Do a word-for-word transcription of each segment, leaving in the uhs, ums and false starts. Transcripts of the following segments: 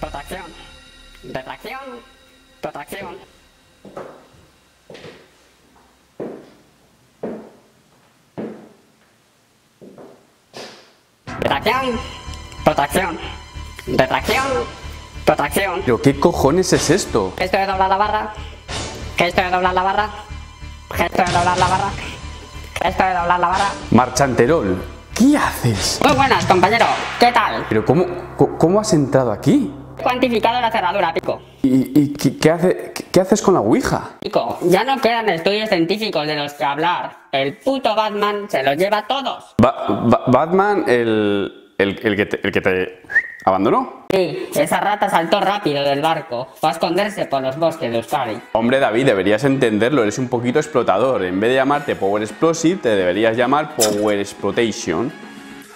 protracción, retracción, protracción. Retracción, protracción, retracción, protracción. ¿Pero qué cojones es esto? Gesto de doblar la barra, gesto de doblar la barra, gesto de doblar la barra, gesto de doblar la barra. Marchanterol, ¿qué haces? Muy buenas, compañero, ¿qué tal? ¿Pero cómo, cómo has entrado aquí? He cuantificado la cerradura, Pico. ¿Y, y qué, qué, hace, qué, qué haces con la Ouija? Pico, ya no quedan estudios científicos de los que hablar. El puto Batman se los lleva a todos. Ba ba Batman, el... El, el, que te, el que te abandonó. Sí, esa rata saltó rápido del barco. Va a esconderse por los bosques de Euskadi. Hombre, David, deberías entenderlo. Eres un poquito explotador. En vez de llamarte Power Explosive, te deberías llamar Power Explotation.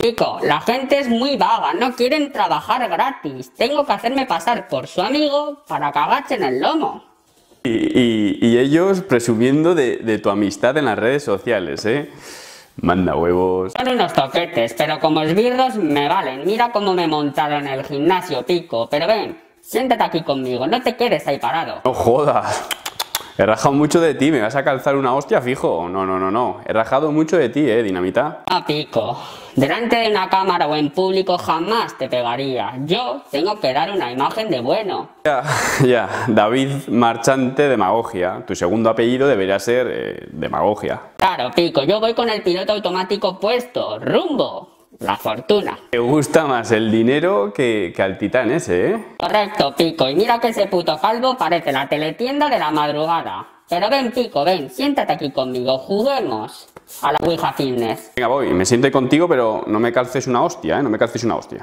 Chico, la gente es muy vaga. No quieren trabajar gratis. Tengo que hacerme pasar por su amigo para cagarse en el lomo. Y, y, y ellos presumiendo de, de tu amistad en las redes sociales, ¿eh? Manda huevos. Son unos toquetes, pero como esbirros me valen. Mira cómo me montaron el gimnasio, Pico. Pero ven, siéntate aquí conmigo, no te quedes ahí parado. No jodas. He rajado mucho de ti, me vas a calzar una hostia fijo. No, no, no, no. He rajado mucho de ti, eh, Dinamita. Ah, Pico. Delante de una cámara o en público jamás te pegaría. Yo tengo que dar una imagen de bueno. Ya, ya. David Marchante Demagogia. Tu segundo apellido debería ser eh, Demagogia. Claro, Pico. Yo voy con el piloto automático puesto. Rumbo. La fortuna. Te gusta más el dinero que, que al titán ese, ¿eh? Correcto, Pico. Y mira que ese puto calvo parece la teletienda de la madrugada. Pero ven, Pico, ven. Siéntate aquí conmigo. Juguemos a la Ouija Fitness. Venga, voy, me siento contigo, pero no me calces una hostia, ¿eh? No me calces una hostia.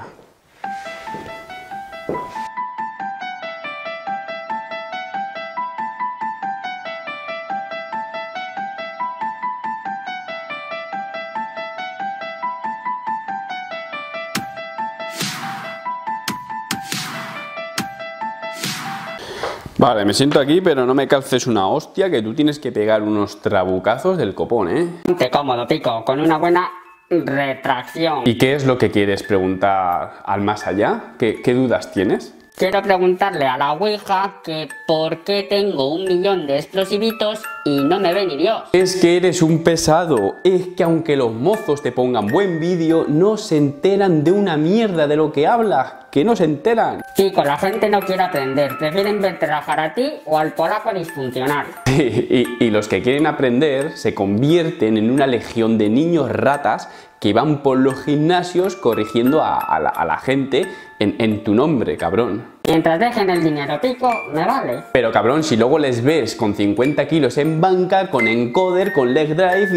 Vale, me siento aquí, pero no me calces una hostia, que tú tienes que pegar unos trabucazos del copón, ¿eh? Te cómodo, Pico, con una buena retracción. ¿Y qué es lo que quieres preguntar al más allá? ¿Qué, qué dudas tienes? Quiero preguntarle a la Ouija que por qué tengo un millón de explosivitos y no me ve ni Dios. Es que eres un pesado. Es que aunque los mozos te pongan buen vídeo, no se enteran de una mierda de lo que hablas. Que no se enteran. Chico, la gente no quiere aprender. Prefieren verte rajar a ti o al polaco disfuncional. Y, y, y los que quieren aprender se convierten en una legión de niños ratas que van por los gimnasios corrigiendo a, a, la, a la gente en, en tu nombre, cabrón. Mientras dejen el dinero, Pico, me vale. Pero cabrón, si luego les ves con cincuenta kilos en banca, con encoder, con leg drive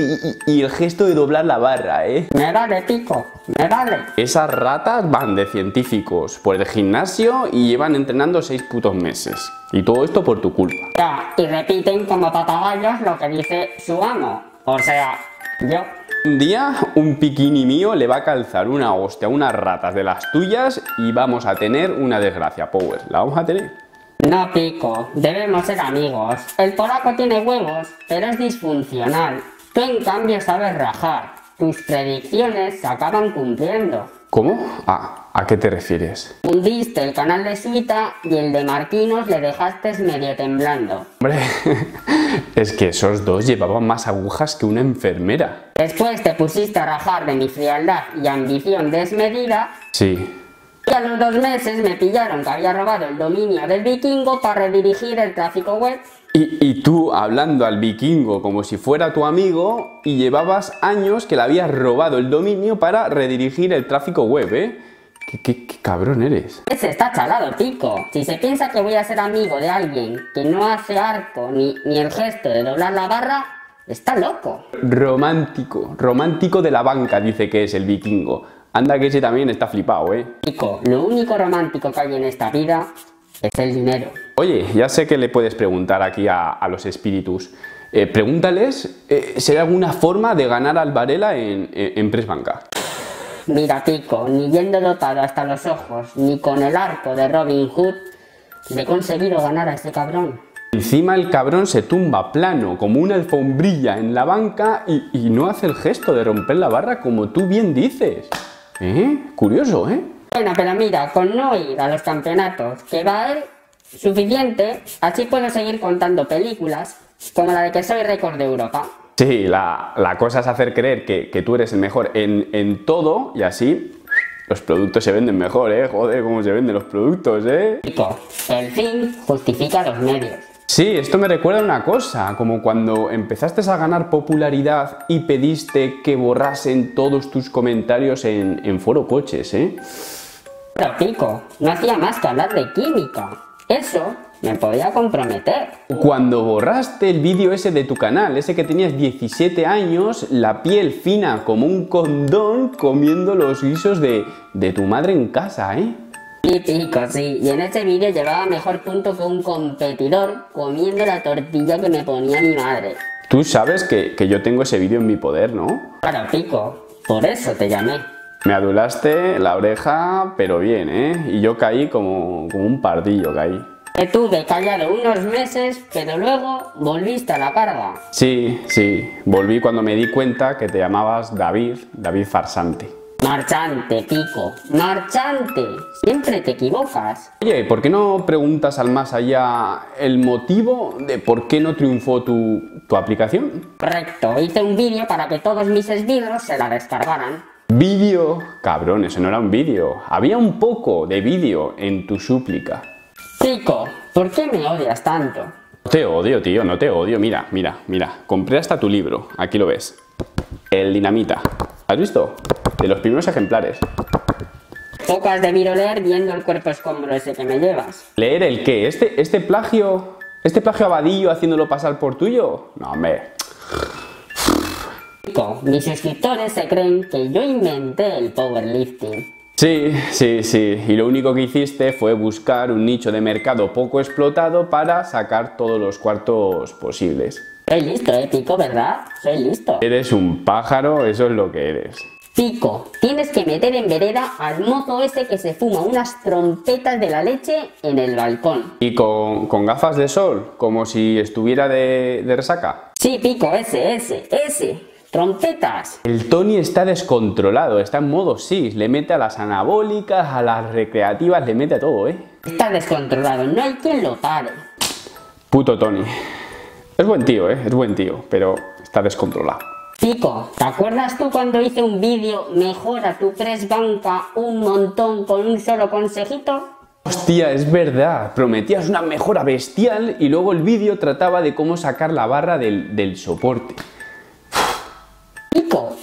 y, y, y el gesto de doblar la barra, ¿eh? Me vale, Pico, me vale. Esas ratas van de científicos por el gimnasio y llevan entrenando seis putos meses. Y todo esto por tu culpa. Ya, y repiten como papagayos lo que dice su amo, o sea, yo. Un día, un piquini mío le va a calzar una hostia, unas ratas de las tuyas y vamos a tener una desgracia, Power. ¿La vamos a tener? No, Pico. Debemos ser amigos. El polaco tiene huevos, pero es disfuncional. Tú, en cambio, sabes rajar. Tus predicciones se acaban cumpliendo. ¿Cómo? Ah, ¿a qué te refieres? Hundiste el canal de Suita y el de Marquinos le dejaste medio temblando. Hombre, es que esos dos llevaban más agujas que una enfermera. Después te pusiste a rajar de mi frialdad y ambición desmedida. Sí. Y a los dos meses me pillaron que había robado el dominio del vikingo para redirigir el tráfico web. Y, y tú hablando al vikingo como si fuera tu amigo y llevabas años que le habías robado el dominio para redirigir el tráfico web, ¿eh? ¿Qué, qué, qué cabrón eres? Ese está chalado, Pico. Si se piensa que voy a ser amigo de alguien que no hace arco ni, ni el gesto de doblar la barra, está loco. Romántico, romántico de la banca dice que es el vikingo. Anda que ese también está flipado, ¿eh? Pico, lo único romántico que hay en esta vida es el dinero. Oye, ya sé que le puedes preguntar aquí a, a los espíritus. Eh, pregúntales eh, si hay alguna forma de ganar al Varela en, en, en Presbanca. Mira, Pico, ni yendo dotado hasta los ojos, ni con el arco de Robin Hood, le he conseguido ganar a ese cabrón. Encima el cabrón se tumba plano, como una alfombrilla en la banca y, y no hace el gesto de romper la barra como tú bien dices. ¿Eh? Curioso, ¿eh? Bueno, pero mira, con no ir a los campeonatos, que va a haber suficiente, así puedo seguir contando películas como la de que soy récord de Europa. Sí, la, la cosa es hacer creer que, que tú eres el mejor en, en todo y así los productos se venden mejor, ¿eh? Joder, cómo se venden los productos, ¿eh? Pico, el fin justifica los medios. Sí, esto me recuerda a una cosa, como cuando empezaste a ganar popularidad y pediste que borrasen todos tus comentarios en, en Foro Coches, ¿eh? Pero Pico, no hacía más que hablar de química. Eso me podía comprometer. Cuando borraste el vídeo ese de tu canal, ese que tenías diecisiete años, la piel fina como un condón, comiendo los guisos de, de tu madre en casa, ¿eh? Y Pico, sí, y en ese vídeo llevaba mejor punto que un competidor comiendo la tortilla que me ponía mi madre. Tú sabes que, que yo tengo ese vídeo en mi poder, ¿no? Claro, Pico, por eso te llamé. Me adulaste la oreja, pero bien, ¿eh? Y yo caí como, como un pardillo, caí. Te tuve callado unos meses, pero luego volviste a la carga. Sí, sí, volví cuando me di cuenta que te llamabas David, David Farsante. Marchante, Pico, marchante, siempre te equivocas. Oye, ¿por qué no preguntas al más allá el motivo de por qué no triunfó tu, tu aplicación? Correcto, hice un vídeo para que todos mis esbirros se la descargaran. Vídeo, cabrón, eso no era un vídeo, había un poco de vídeo en tu súplica. Pico, ¿por qué me odias tanto? No te odio, tío, no te odio, mira, mira, mira, compré hasta tu libro, aquí lo ves, El Dinamita, ¿has visto? De los primeros ejemplares. Pocas debí leer viendo el cuerpo escombro ese que me llevas. ¿Leer el qué? ¿Este, este plagio? ¿Este plagio abadillo haciéndolo pasar por tuyo? No, hombre. Pico, mis suscriptores se creen que yo inventé el powerlifting. Sí, sí, sí, y lo único que hiciste fue buscar un nicho de mercado poco explotado para sacar todos los cuartos posibles. Soy listo, eh, Pico, ¿verdad? Soy listo. Eres un pájaro, eso es lo que eres. Pico, tienes que meter en vereda al mozo ese que se fuma unas trompetas de la leche en el balcón. ¿Y con, con gafas de sol? ¿Como si estuviera de, de resaca? Sí, Pico, ese, ese, ese. ¡Trompetas! El Tony está descontrolado, está en modo sí, le mete a las anabólicas, a las recreativas, le mete a todo, ¿eh? Está descontrolado, no hay quien lo pare. Puto Tony. Es buen tío, ¿eh? Es buen tío, pero está descontrolado. Pico, ¿te acuerdas tú cuando hice un vídeo mejora tu press banca un montón con un solo consejito? Hostia, es verdad, prometías una mejora bestial y luego el vídeo trataba de cómo sacar la barra del, del soporte.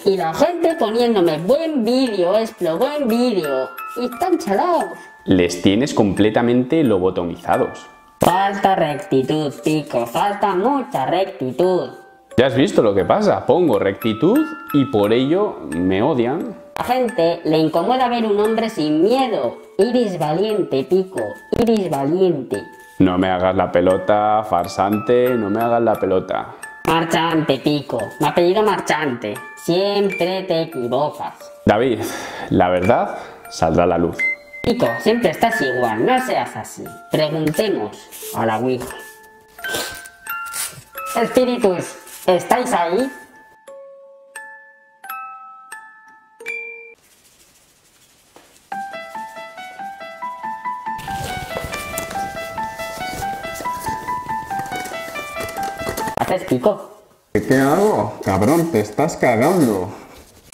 Y la gente poniéndome buen vídeo, Explo, buen vídeo. Y están chalados. Les tienes completamente lobotomizados. Falta rectitud, Pico. Falta mucha rectitud. Ya has visto lo que pasa. Pongo rectitud y por ello me odian. A la gente le incomoda ver un hombre sin miedo. Iris valiente, Pico. Iris valiente. No me hagas la pelota, farsante. No me hagas la pelota. Marchante, Pico. Me apellido Marchante. Siempre te equivocas. David, la verdad saldrá a la luz. Pico, siempre estás igual, no seas así. Preguntemos a la Ouija. Espíritus, ¿estáis ahí? ¿Haces, Pico? ¿Qué hago? Cabrón, te estás cagando.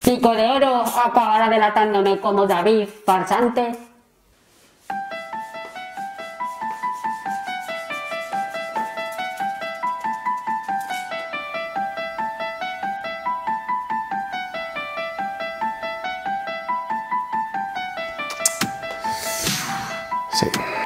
Pico de Oro acabará delatándome como David Farsante. Sí.